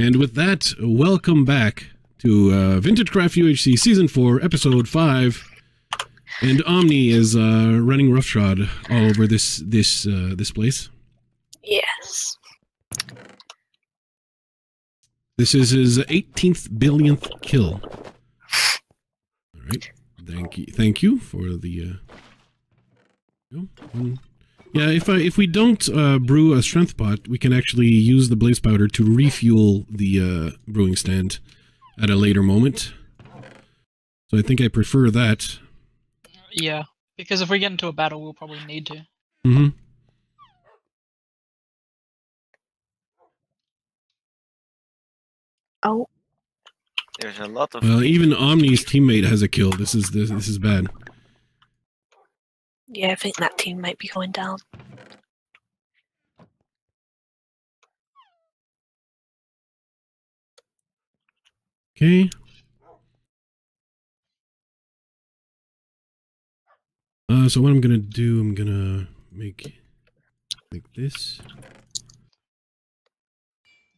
And with that, welcome back to Vintage Craft UHC Season 4, Episode 5. And Omni is running roughshod all over this place. Yes. This is his 18th billionth kill. All right. Thank you for the. Yeah, if we don't brew a strength pot, we can actually use the blaze powder to refuel the brewing stand at a later moment. So I think I prefer that. Yeah, because if we get into a battle, we'll probably need to. Mm-hmm. Oh. There's a lot of. Well, even Omni's teammate has a kill. This is bad. Yeah, I think that team might be going down. Okay. So what I'm gonna do, I'm gonna make this.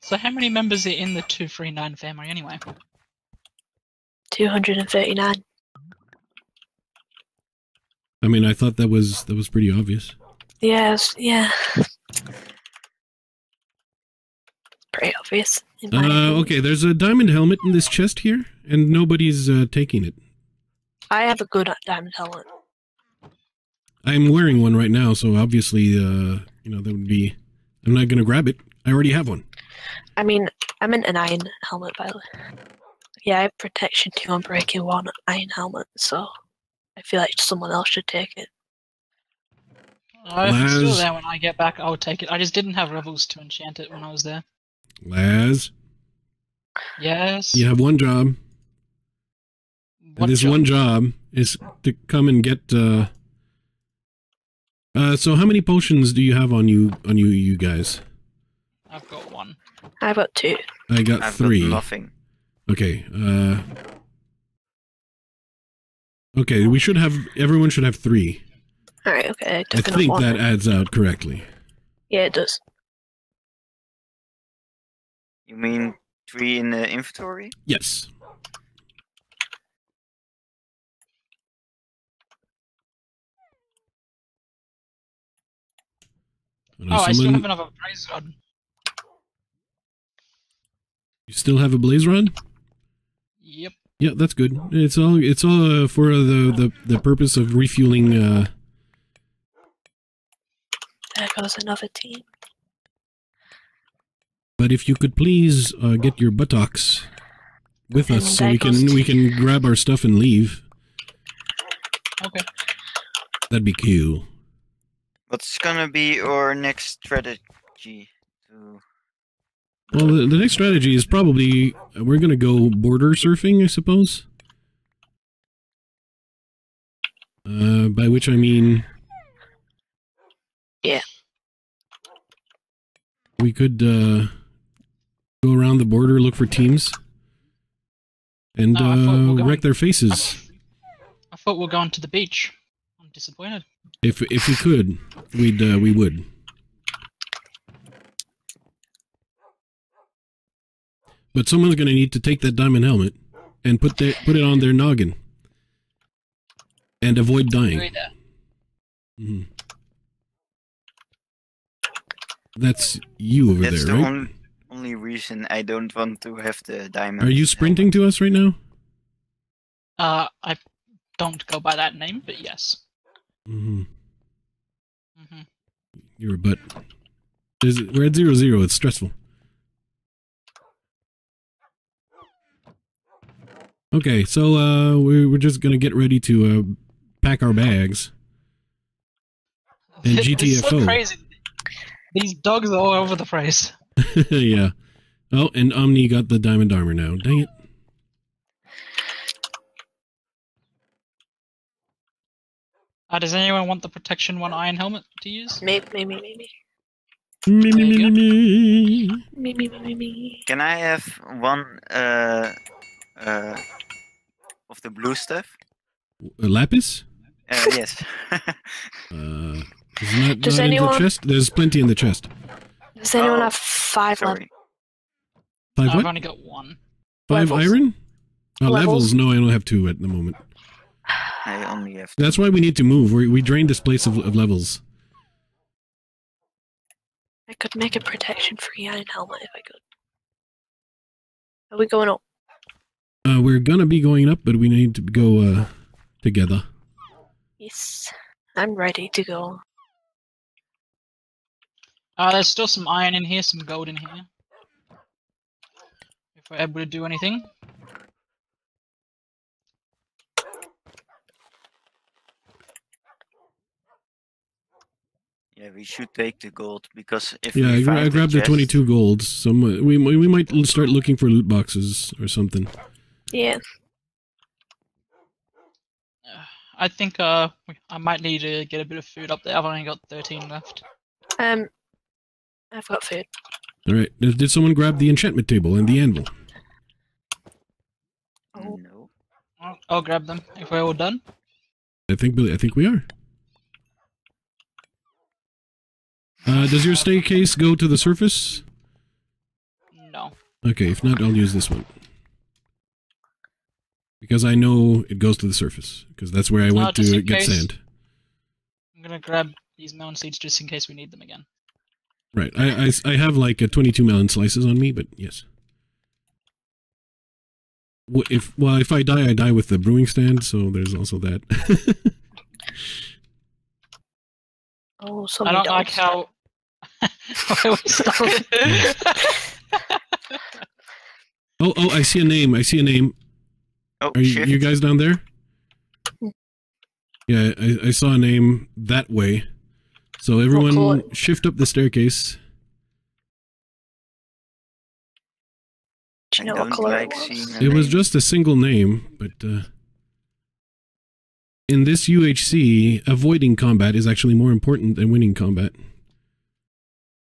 So how many members are in the 239 family anyway? 239. I mean, I thought that was pretty obvious. Yes, yeah. Pretty obvious. Okay, there's a diamond helmet in this chest here, and nobody's taking it. I have a good diamond helmet. I'm wearing one right now, so obviously, you know, that would be. I'm not gonna grab it. I already have one. I mean, I'm in an iron helmet, by the way. Yeah, I have protection 2 on breaking 1 iron helmet, so. I feel like someone else should take it. If it's still there when I get back, I'll take it. I just didn't have Rebels to enchant it when I was there. Laz? Yes? You have one job. One job is to come and get... so how many potions do you have on you guys? I've got one. I've got two. I got three. I've got nothing. Okay, Okay, we should have. Everyone should have 3. All right. Okay. I think that adds out correctly. Yeah, it does. You mean 3 in the inventory? Yes. Oh, I still have another blaze rod. You still have a blaze rod? Yep. Yeah, that's good. It's all for the purpose of refueling. There goes another team. But if you could please get your buttocks with us, so we can grab our stuff and leave. Okay. That'd be cool. What's gonna be our next strategy? Well, the next strategy is probably, we're going to go border surfing, I suppose. By which I mean... Yeah. We could go around the border, look for teams, and wreck their faces. I thought we were going to the beach. I'm disappointed. If we could, we would. But someone's going to need to take that diamond helmet and put it on their noggin and avoid dying. Mm-hmm. That's you over That's there, the right? only reason I don't want to have the diamond. Are you sprinting helmet. To us right now? I don't go by that name, but yes. Mm-hmm. Mm-hmm. You're a butt. We're at 0-0. It's stressful. Okay, so we're just gonna get ready to pack our bags and GTFO. So crazy. These dogs are all over the place. Yeah. Oh, and Omni got the diamond armor now. Dang it. Does anyone want the protection 1 iron helmet to use? Me. Can I have one? Of the blue stuff? Lapis? Yes. Does anyone... in the chest? There's plenty in the chest. Does anyone have 5 lapis? I've only got one. Five iron? Oh, levels? No, I only have two at the moment. I only have two. That's why we need to move. We drained this place of levels. I could make a protection free iron helmet if I could. Are we going up? We're gonna be going up, but we need to go together. Yes, I'm ready to go. There's still some iron in here, some gold in here. If we're able to do anything. Yeah, we should take the gold, because if we find I grabbed the 22 golds, so we might start looking for loot boxes or something. Yeah. I think I might need to get a bit of food up there. I've only got 13 left. I've got food. Alright, did someone grab the enchantment table and the anvil? Oh, no. I'll grab them, if we're all done. I think, Billy, I think we are. Does your staircase go to the surface? No. Okay, if not, I'll use this one. Because I know it goes to the surface. Because that's where I went to get sand. I'm gonna grab these melon seeds just in case we need them again. Right. I have like 22 melon slices on me, but yes. Well, if I die, I die with the brewing stand, so there's also that. Oh, I don't like how... oh, I see a name. I see a name. Oh, Are you guys down there? Yeah, I saw a name that way. So everyone shift up the staircase. Do you know what color it was? It was just a single name, but... in this UHC, avoiding combat is actually more important than winning combat.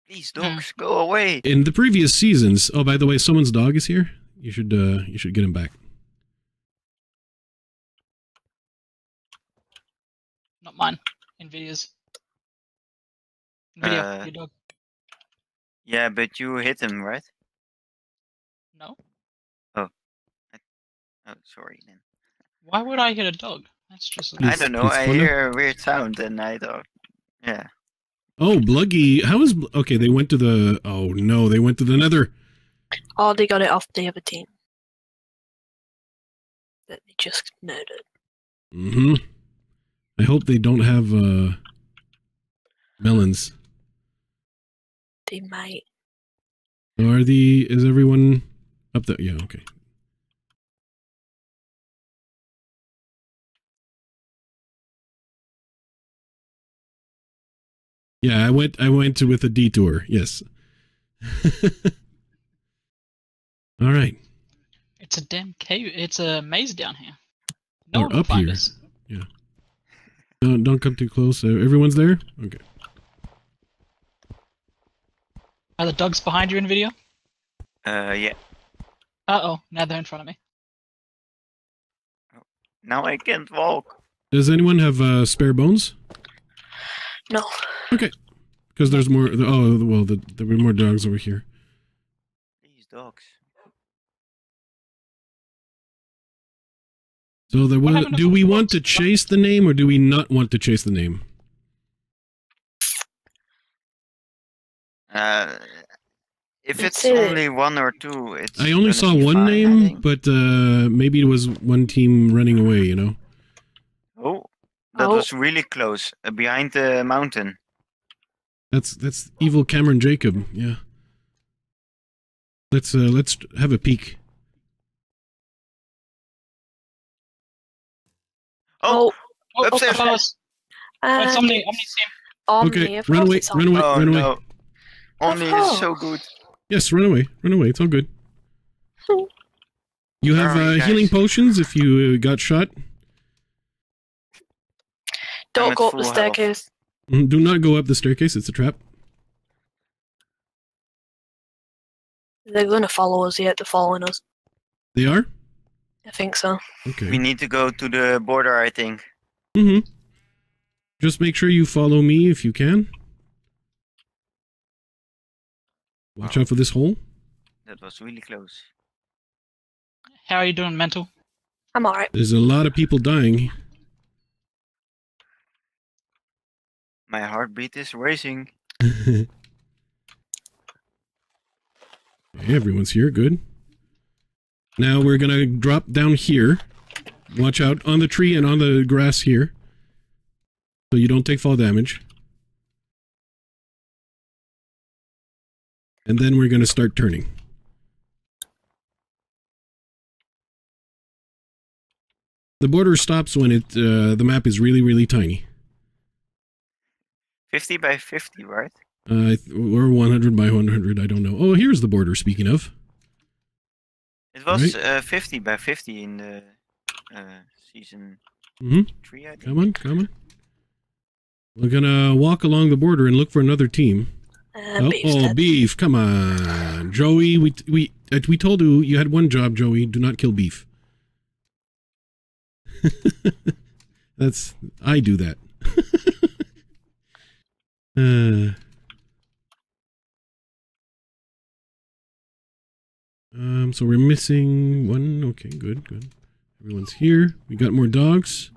These dogs go away. In the previous seasons, oh by the way, someone's dog is here. You should get him back. Not mine. Nvidia's. Nvidia, your dog. Yeah, but you hit him, right? No. Oh. Oh, sorry then. Why would I hit a dog? That's just I don't know. I hear a weird sound, and I don't. Yeah. Oh, Bluggy! How is okay? They went to the. Oh no! They went to the Nether. Oh, they got it off the other team that they just murdered. Mm-hmm. I hope they don't have melons. They might. Are the? Is everyone up there? Yeah. Okay. Yeah, I went with a detour. Yes. All right. It's a damn cave. It's a maze down here. No one can find us. Yeah. Don't come too close. Everyone's there. Okay. Are the dogs behind you in video? Yeah. Uh-oh, now they're in front of me. Now I can't walk. Does anyone have spare bones? No. Okay, because there's more. Oh well, there were more dogs over here. These dogs. So there was. Do we want to chase the name, or do we not want to chase the name? If it's only one or two, it's. I only saw one name, but maybe it was one team running away. You know. Oh. That was really close, behind the mountain. That's evil Cameron Jacob. Yeah. Let's have a peek. Oh upstairs! Omni, okay, run away! No. Omni is so good. Yes, run away! It's all good. You have healing potions if you got shot. Don't go up the staircase. Do not go up the staircase, it's a trap. They're gonna follow us yet, they're following us. They are? I think so. Okay. We need to go to the border, I think. Mm-hmm. Just make sure you follow me if you can. Watch out for this hole. That was really close. How are you doing, Mantle? I'm alright. There's a lot of people dying. My heartbeat is racing. Everyone's here, good. Now we're gonna drop down here. Watch out on the tree and on the grass here, so you don't take fall damage. And then we're gonna start turning. The border stops when it the map is really tiny. 50 by 50, right? Or 100 by 100, I don't know. Oh, here's the border, speaking of. It was right. 50 by 50 in the season 3, I think. Come on, come on. We're gonna walk along the border and look for another team. Beef, come on. Joey, we told you you had one job, Joey. Do not kill Beef. That's... I do that. So we're missing one. Okay, good, good. Everyone's here. We got more dogs.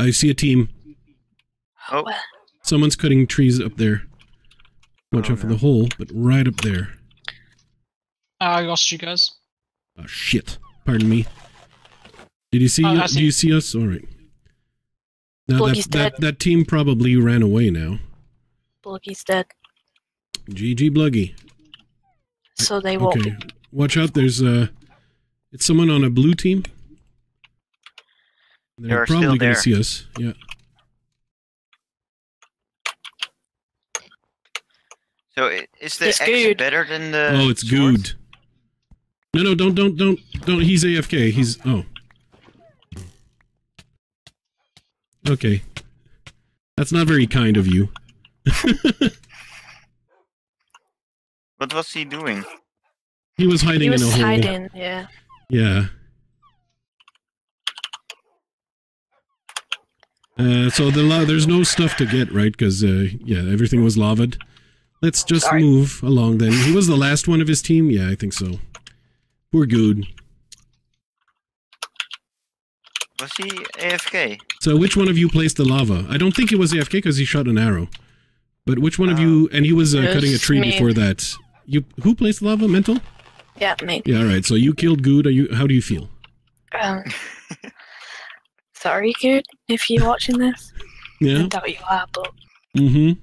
I see a team. Oh. Someone's cutting trees up there. Watch out for the hole, but right up there. I lost you guys. Oh, shit. Pardon me. Did you see? Do you see us? All right. Now that team probably ran away now. Bluggy's dead. GG Bluggy. So they won't. Okay. Watch out! There's it's someone on a blue team. They're probably going to see us. Yeah. So is the X better than the? Oh, it's Guude. No, no, don't. He's AFK. He's Okay. That's not very kind of you. What was he doing? He was hiding in a hole. He was hiding, yeah. Yeah. So there's no stuff to get, right? Because, yeah, everything was lavaed. Let's just move along then. He was the last one of his team? Yeah, I think so. Poor Guude. Was he AFK? So which one of you placed the lava? I don't think it was AFK because he shot an arrow. But which one of you... And he was cutting a tree before that. Who placed the lava? Mantle? Yeah, me. Yeah, alright. So you killed Guude. How do you feel? Sorry, Guude, if you're watching this. Yeah. I doubt you are, but... Mm-hmm.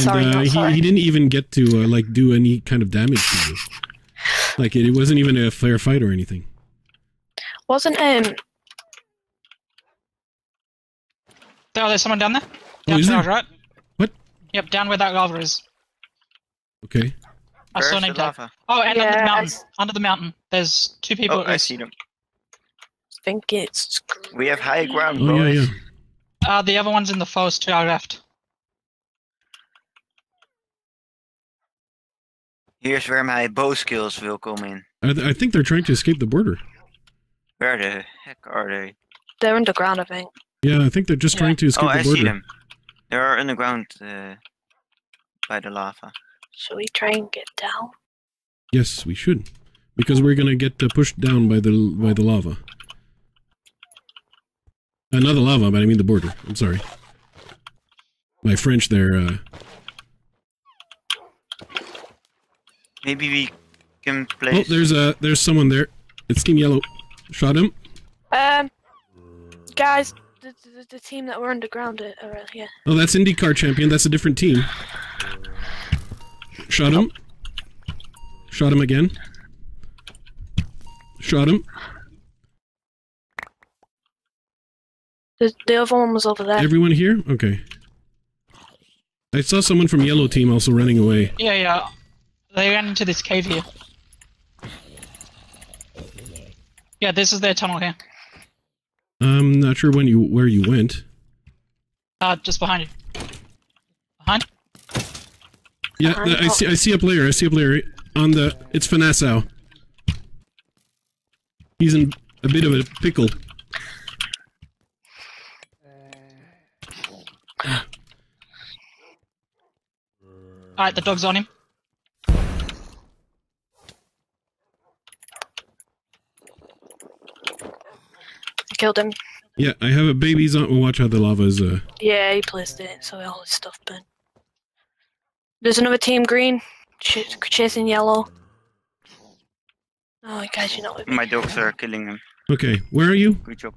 Sorry, he didn't even get to, like, do any kind of damage to you. Like, it wasn't even a fair fight or anything. Wasn't Oh, there's someone down there. Down to the right. What? Yep, down where that lava is. Okay. I saw named lava. Oh, and under the mountain. Under the mountain. There's two people. Oh, I see them. I think it's. We have high ground. Oh yeah, yeah. The other one's in the forest to our left. Here's where my bow skills will come in. I think they're trying to escape the border. Where the heck are they? They're underground, I think. Yeah, I think they're just trying to escape the border. Oh, I see them. They're underground by the lava. Should we try and get down? Yes, we should. Because we're going to get pushed down by the lava. Not the lava, but I mean the border. I'm sorry. My French there... Maybe we can play... Oh, there's someone there. It's Team Yellow. Shot him. Guys, the team that were underground are here. Oh, that's IndyCar Champion. That's a different team. Shot him. Shot him again. Shot him. The other one was over there. Everyone here? Okay. I saw someone from Yellow Team also running away. Yeah, yeah. They ran into this cave here. Yeah, this is their tunnel here. I'm not sure where you went. Just behind you. Behind? Yeah, I see a player. I see a player on the. It's Fnassau. He's in a bit of a pickle. Alright, the dog's on him. I killed him. Yeah, I have a baby zombie. Watch how the lava's. Yeah, he placed it, so all his stuff burned. There's another team green chasing yellow. Oh, guys, you're not with me. My dogs are killing him. Okay, where are you? Good job.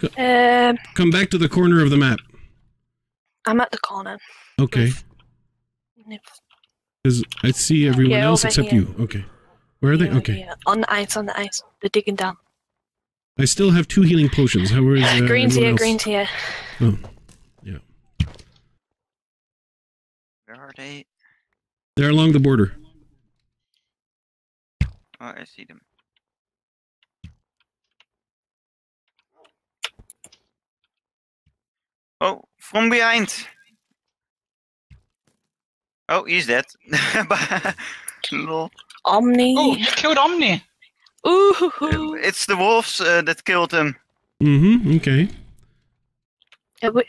Come back to the corner of the map. I'm at the corner. Okay. Because I see everyone else except you. Okay. Where are they? Okay. Yeah. On the ice, on the ice. They're digging down. I still have 2 healing potions. How is green's here, green's here. Oh. Yeah. Where are they? They're along the border. Oh, I see them. Oh, from behind. Oh, he's dead. Lol. Omni. Oh, you killed Omni. Ooh. It's the wolves that killed him. Mm-hmm, okay.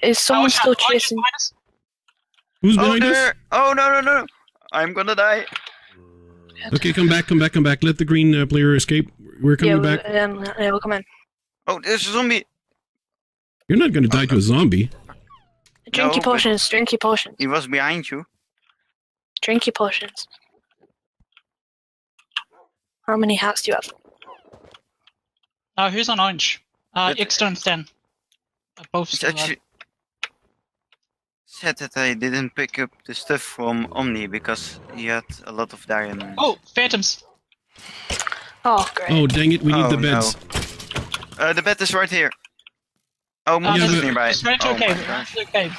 Is someone still chasing? Who's behind us? Oh, no. I'm gonna die. Okay, come back. Let the green player escape. We're coming back. Yeah, we'll come in. Oh, there's a zombie. You're not gonna die to a zombie. Drinky potions, drinky potions. He was behind you. Drinky potions. How many hats do you have? Who's on orange? Ixta and Sten. Both still actually said that I didn't pick up the stuff from Omni because he had a lot of diamonds. Oh, phantoms! Oh, great. Oh, dang it, we need the beds. No. The bed is right here. Oh, my God. It's right to okay.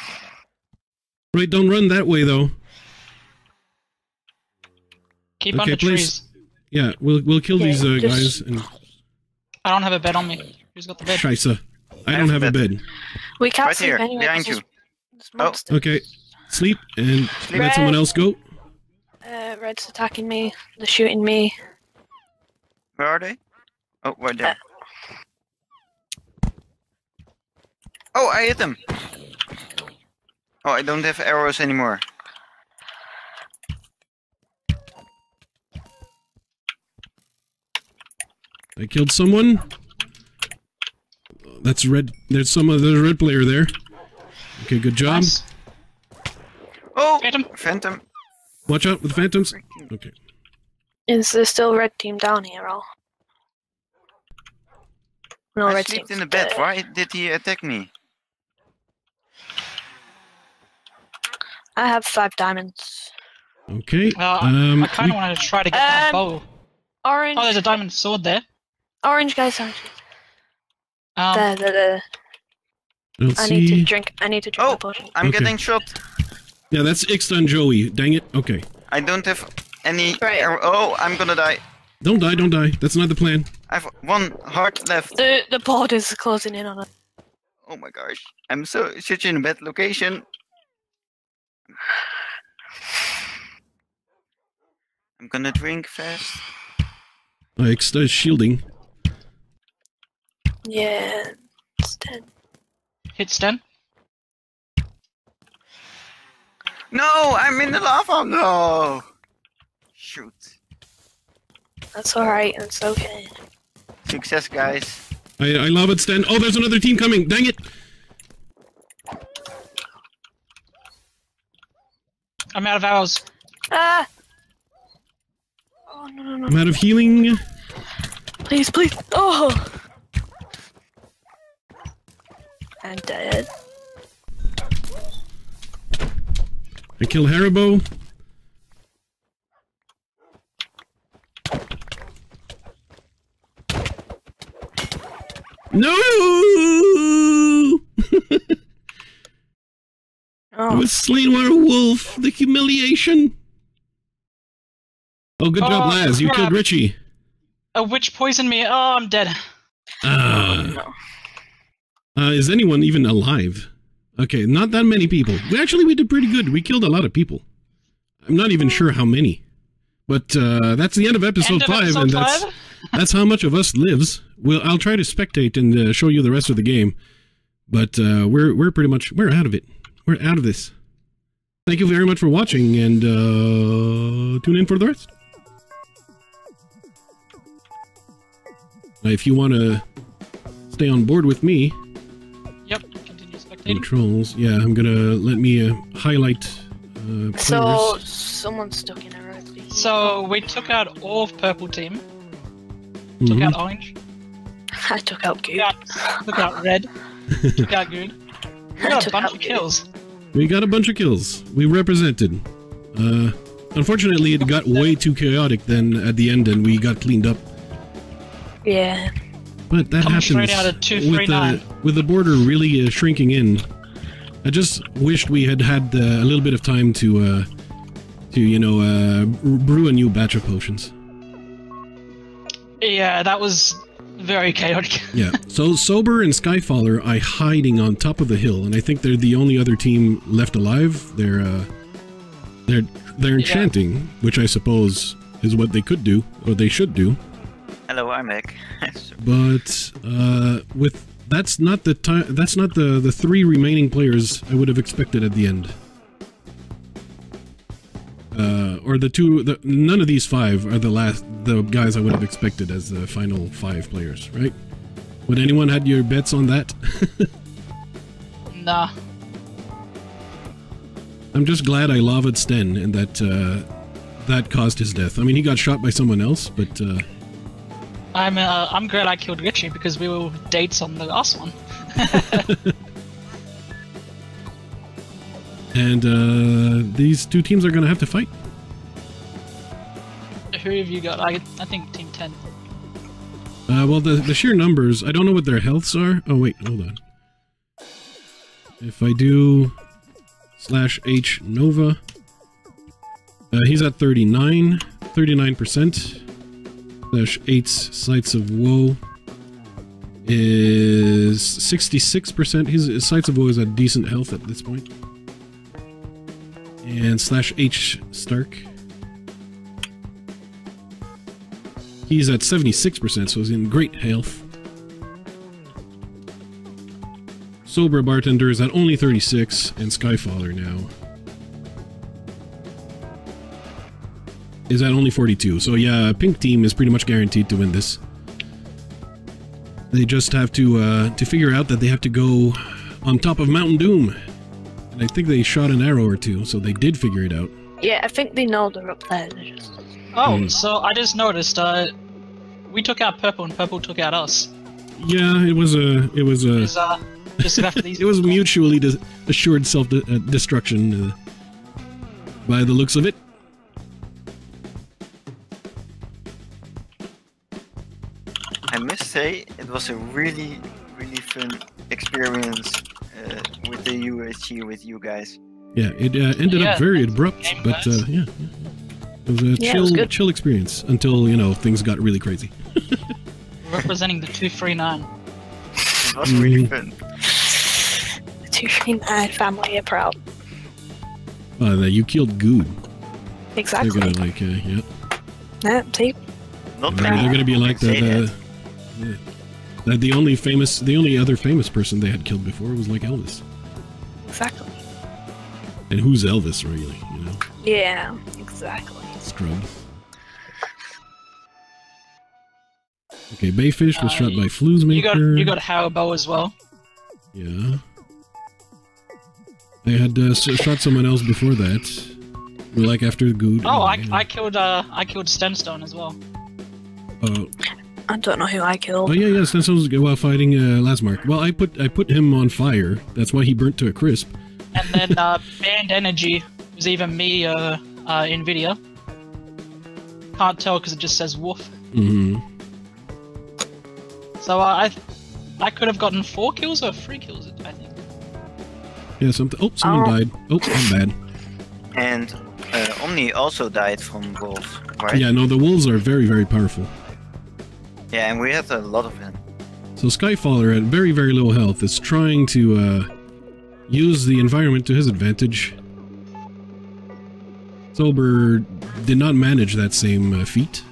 Right, don't run that way, though. Keep on the trees. Yeah, we'll kill these guys. And... I don't have a bed on me. Who's got the bed? Shreysa. I don't have a bed. We can't sleep here, anyway. Behind you. Just okay, sleep and Red. Let someone else go. Red's attacking me. They're shooting me. Where are they? Oh, right there. Oh, I hit them. Oh, I don't have arrows anymore. I killed someone. That's red. There's some other red player there. Okay, good job. Nice. Oh, phantom. Watch out with the phantoms. Okay. Is there still red team down here, all? No, I slept in the bed. Why did he attack me? I have 5 diamonds. Okay. I kind of wanted to try to get that bow. Orange. Oh, there's a diamond sword there. Orange, guys, orange. There. I need to drink the potion. I'm getting shot. Yeah, that's Ixta and Joey. Dang it. Okay. I don't have any... Right. Oh, I'm gonna die. Don't die. That's not the plan. I've 1 heart left. The board is closing in on us. Oh my gosh. I'm such in a bad location. I'm gonna drink fast. Ixta is shielding. Yeah, Sten. Hit Sten. No, I'm in the lava. No. Shoot. That's alright, that's okay. Success, guys. I love it, Sten. Oh, there's another team coming! Dang it! I'm out of arrows. Ah! Oh, no. I'm out of healing. Please. Oh! I'm dead. I kill Haribo. No! I was slain by a wolf. The humiliation. Oh, good job, Laz. You killed Richie. A witch poisoned me. Oh, I'm dead. Is anyone even alive? Okay, not that many people. We did pretty good. We killed a lot of people. I'm not even sure how many. But that's the end of episode 5, and that's how much of us lives. Well, I'll try to spectate and show you the rest of the game, but we're pretty much out of it. We're out of this. Thank you very much for watching, and tune in for the rest. If you want to stay on board with me. Yep, continue spectating. Controls. Yeah, I'm going to let me highlight players. So, someone's stuck in a row. So, we took out all of purple team. Took out orange. I took out Guude. Took out red. Took out Guude. We got a bunch of kills. We got a bunch of kills. We represented. Unfortunately, it got way too chaotic then at the end, and we got cleaned up. Yeah. But that happens out of 239. With the border really shrinking in. I just wished we had had a little bit of time to you know, brew a new batch of potions. Yeah, that was very chaotic. Yeah. So Sober and Skyfaller are hiding on top of the hill, and I think they're the only other team left alive. They're enchanting, which I suppose is what they could do, or they should do. Hello, I'm Nick. But with that's not the time. That's not the three remaining players I would have expected at the end. Or the two. None of these five are the last. The guys I would have expected as the final five players, right? Would anyone had your bets on that? Nah. I'm just glad I lavaed Sten, and that that caused his death. I mean, he got shot by someone else, but. I'm glad I killed Richie because we were dates on the last one. And these two teams are going to have to fight. Who have you got? I think Team 10. Well, the sheer numbers, I don't know what their healths are. Oh, wait, hold on. If I do /H Nova, he's at 39, 39%. /8 Sights of Woe is 66%. His Sights of Woe is at decent health at this point. And /H Stark, he's at 76%, so he's in great health. Sober Bartender is at only 36, and Skyfaller now is at only 42. So yeah, Pink Team is pretty much guaranteed to win this. They just have to figure out that they have to go on top of Mountain Doom. And I think they shot an arrow or two, so they did figure it out. Yeah, I think they know they're up there. They're just... Oh, so I just noticed, we took out Purple and Purple took out us. Yeah, it was just left these. It was mutually assured self-destruction by the looks of it. I must say, it was a really, really fun experience with the UHC with you guys. Yeah, it ended up very abrupt, but it was a chill experience until, you know, things got really crazy. Representing the 239. It was really fun. The 239 family are proud. You killed Guude. Exactly. They're gonna like, yeah. See? Not they're gonna be like that the only other famous person they had killed before was like Elvis. Exactly. And who's Elvis, really, you know? Yeah, exactly. Scrub. Okay, Baifish was shot by Flouzemaker. You got Haribo as well. Yeah. I had shot someone else before that. Like after Guude. Oh, I killed Sten_Stone as well. I don't know who I killed. Oh yeah, Sten_Stone was while fighting Lazmark. Well, I put him on fire. That's why he burnt to a crisp. And then Band Energy was either me or Nvidia. Can't tell because it just says woof. So I could have gotten 4 kills or 3 kills, I think. Yeah, something. Oh, someone died. Oh, I'm bad. And Omni also died from wolves, right? Yeah, no, the wolves are very, very powerful. Yeah, and we had a lot of them. So Skyfaller, at very, very low health, is trying to use the environment to his advantage. Sober did not manage that same feat.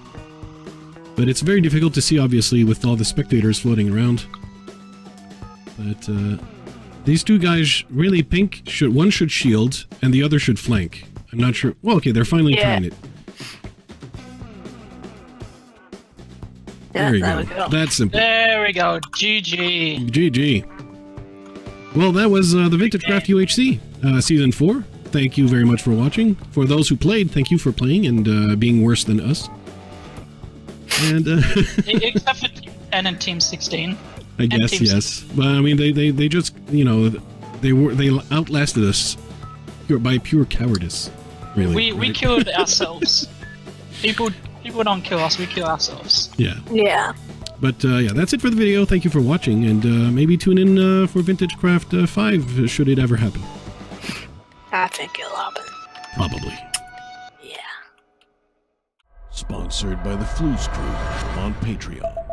But it's very difficult to see, obviously, with all the spectators floating around. But These two guys, really, Pink, one should shield, and the other should flank. I'm not sure. Well, okay, they're finally trying it. Yeah, there you go. That's simple. There we go. GG. GG. Well, that was the Vintage Craft UHC Season 4. Thank you very much for watching. For those who played, thank you for playing and being worse than us. And except for Team 16. I guess, yes. But I mean, they just, you know, they outlasted us by pure cowardice. Really, we killed ourselves. People don't kill us, we kill ourselves. Yeah. Yeah. But yeah, that's it for the video. Thank you for watching, and maybe tune in for Vintage Craft 5 should it ever happen. I think it'll happen. Probably. Yeah. Sponsored by the Flouze Group on Patreon.